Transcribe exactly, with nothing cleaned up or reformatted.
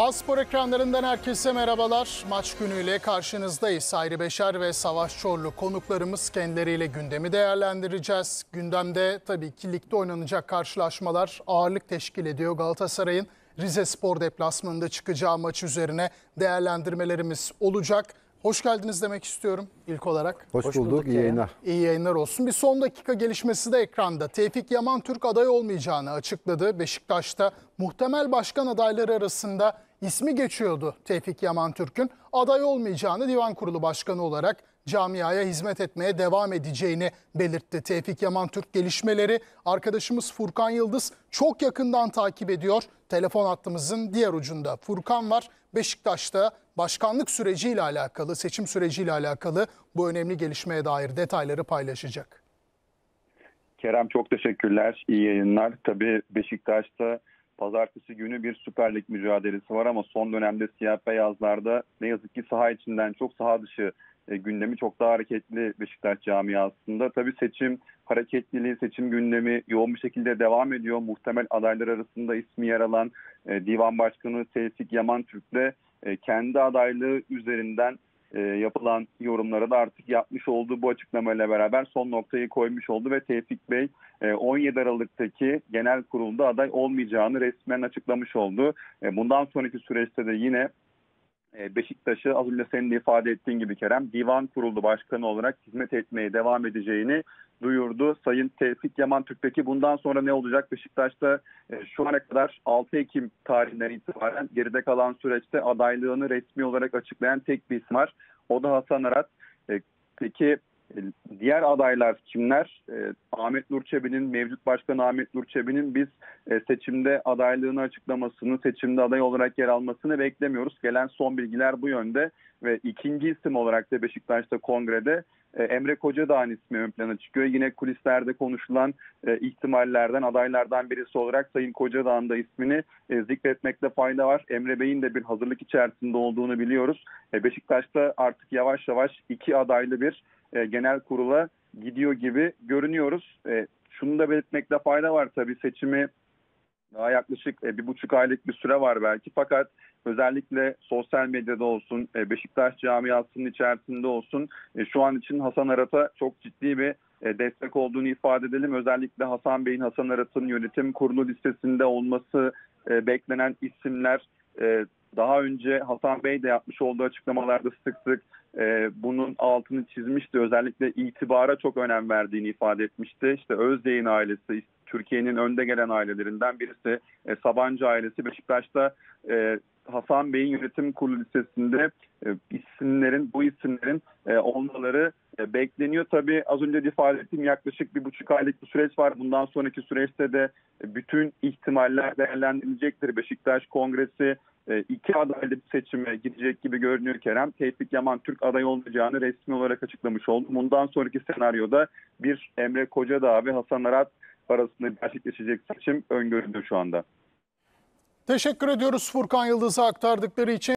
Aspor ekranlarından herkese merhabalar. Maç günüyle karşınızdayız. Hayri Beşer ve Savaş Çorlu konuklarımız, kendileriyle gündemi değerlendireceğiz. Gündemde tabii ki ligde oynanacak karşılaşmalar ağırlık teşkil ediyor. Galatasaray'ın Rize Spor deplasmanında çıkacağı maç üzerine değerlendirmelerimiz olacak. Hoş geldiniz demek istiyorum ilk olarak. Hoş, Hoş bulduk, bulduk iyi yayınlar. İyi yayınlar olsun. Bir son dakika gelişmesi de ekranda. Tevfik Yamantürk aday olmayacağını açıkladı. Beşiktaş'ta muhtemel başkan adayları arasında ismi geçiyordu Tevfik Yamantürk'ün. Aday olmayacağını, divan kurulu başkanı olarak camiaya hizmet etmeye devam edeceğini belirtti Tevfik Yamantürk. Gelişmeleri arkadaşımız Furkan Yıldız çok yakından takip ediyor. Telefon hattımızın diğer ucunda Furkan var. Beşiktaş'ta başkanlık süreciyle alakalı, seçim süreciyle alakalı bu önemli gelişmeye dair detayları paylaşacak. Kerem, çok teşekkürler. İyi yayınlar. Tabii Beşiktaş'ta pazartesi günü bir Süper Lig mücadelesi var ama son dönemde siyah beyazlarda ne yazık ki saha içinden çok saha dışı gündemi çok daha hareketli Beşiktaş camiasında. Tabii seçim hareketliliği, seçim gündemi yoğun bir şekilde devam ediyor. Muhtemel adaylar arasında ismi yer alan e, Divan Başkanı Tevfik Yamantürk'le e, kendi adaylığı üzerinden e, yapılan yorumlara da artık yapmış olduğu bu açıklamayla beraber son noktayı koymuş oldu ve Tevfik Bey e, on yedi Aralık'taki genel kurulda aday olmayacağını resmen açıklamış oldu. E, bundan sonraki süreçte de yine Beşiktaş'ı az önce senin de ifade ettiğin gibi Kerem, divan kurulu başkanı olarak hizmet etmeye devam edeceğini duyurdu Sayın Tevfik Yamantürk'teki. Bundan sonra ne olacak? Beşiktaş'ta şu ana kadar altı Ekim tarihinden itibaren geride kalan süreçte adaylığını resmi olarak açıklayan tek bir isim var. O da Hasan Arat. Peki diğer adaylar kimler? E, Ahmet Nur Çebi'nin, mevcut başkanı Ahmet Nur Çebi'nin biz e, seçimde adaylığını açıklamasını, seçimde aday olarak yer almasını beklemiyoruz. Gelen son bilgiler bu yönde ve ikinci isim olarak da Beşiktaş'ta kongrede e, Emre Kocadağ'ın ismi ön plana çıkıyor. Yine kulislerde konuşulan e, ihtimallerden, adaylardan birisi olarak Sayın Kocadağ'ın da ismini e, zikretmekte fayda var. Emre Bey'in de bir hazırlık içerisinde olduğunu biliyoruz. E, Beşiktaş'ta artık yavaş yavaş iki adaylı bir genel kurula gidiyor gibi görünüyoruz. Şunu da belirtmekte fayda var tabii, seçimi daha yaklaşık bir buçuk aylık bir süre var belki, fakat özellikle sosyal medyada olsun, Beşiktaş camiasının içerisinde olsun şu an için Hasan Arat'a çok ciddi bir destek olduğunu ifade edelim. Özellikle Hasan Bey'in, Hasan Arat'ın yönetim kurulu listesinde olması beklenen isimler. Daha önce Hasan Bey de yapmış olduğu açıklamalarda sık sık e, bunun altını çizmişti. Özellikle itibara çok önem verdiğini ifade etmişti. İşte Özdey'in ailesi, Türkiye'nin önde gelen ailelerinden birisi, e, Sabancı ailesi. Beşiktaş'ta e, Hasan Bey'in yönetim kurulu listesinde e, isimlerin, bu isimlerin e, olmaları e, bekleniyor. Tabii az önce de ifade ettiğim yaklaşık bir buçuk aylık bir süreç var. Bundan sonraki süreçte de e, bütün ihtimaller değerlendirilecektir. Beşiktaş Kongresi İki adaylı bir seçime gidecek gibi görünüyor Kerem. Tevfik Yamantürk aday olmayacağını resmi olarak açıklamış oldu. Bundan sonraki senaryoda bir Emre Kocadağ ve Hasan Arat arasında gerçekleşecek seçim öngörüldü şu anda. Teşekkür ediyoruz Furkan Yıldız'a aktardıkları için.